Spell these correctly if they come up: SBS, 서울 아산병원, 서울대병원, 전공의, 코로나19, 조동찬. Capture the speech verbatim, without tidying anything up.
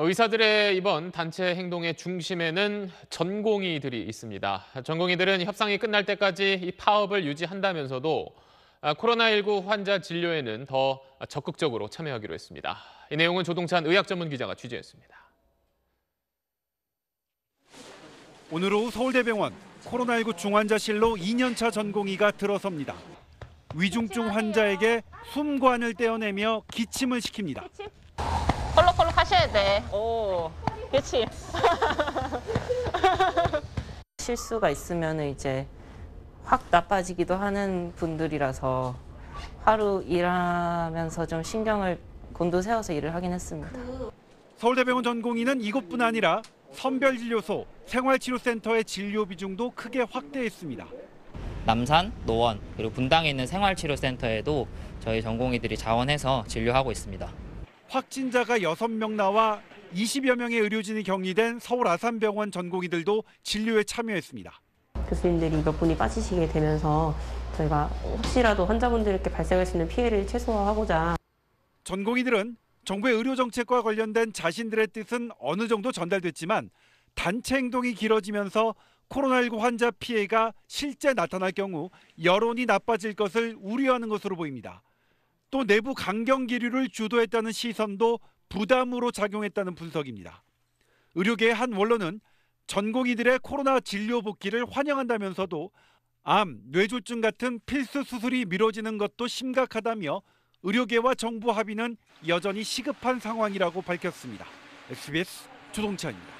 의사들의 이번 단체 행동의 중심에는 전공의들이 있습니다. 전공의들은 협상이 끝날 때까지 이 파업을 유지한다면서도 코로나십구 환자 진료에는 더 적극적으로 참여하기로 했습니다. 이 내용은 조동찬 의학전문기자가 취재했습니다. 오늘 오후 서울대병원 코로나십구 중환자실로 이 년차 전공의가 들어섭니다. 위중증 환자에게 숨관을 떼어내며 기침을 시킵니다. 펄럭펄럭 하셔야 돼. 오, 그렇지. 실수가 있으면 이제 확 나빠지기도 하는 분들이라서 하루 일하면서 좀 신경을 곤두세워서 일을 하긴 했습니다. 서울대병원 전공의는 이것뿐 아니라 선별진료소, 생활치료센터의 진료 비중도 크게 확대했습니다. 남산, 노원, 그리고 분당에 있는 생활치료센터에도 저희 전공의들이 자원해서 진료하고 있습니다. 확진자가 여섯 명 나와 이십여 명의 의료진이 격리된 서울 아산병원 전공의들도 진료에 참여했습니다. 교수님들이 몇 분이 빠지시게 되면서 저희가 혹시라도 환자분들께 발생할 수 있는 피해를 최소화하고자. 전공의들은 정부의 의료정책과 관련된 자신들의 뜻은 어느 정도 전달됐지만 단체 행동이 길어지면서 코로나십구 환자 피해가 실제 나타날 경우 여론이 나빠질 것을 우려하는 것으로 보입니다. 또 내부 강경 기류를 주도했다는 시선도 부담으로 작용했다는 분석입니다. 의료계의 한 원론은 전공의들의 코로나 진료 복귀를 환영한다면서도 암, 뇌졸중 같은 필수 수술이 미뤄지는 것도 심각하다며 의료계와 정부 합의는 여전히 시급한 상황이라고 밝혔습니다. 에스비에스 조동찬입니다.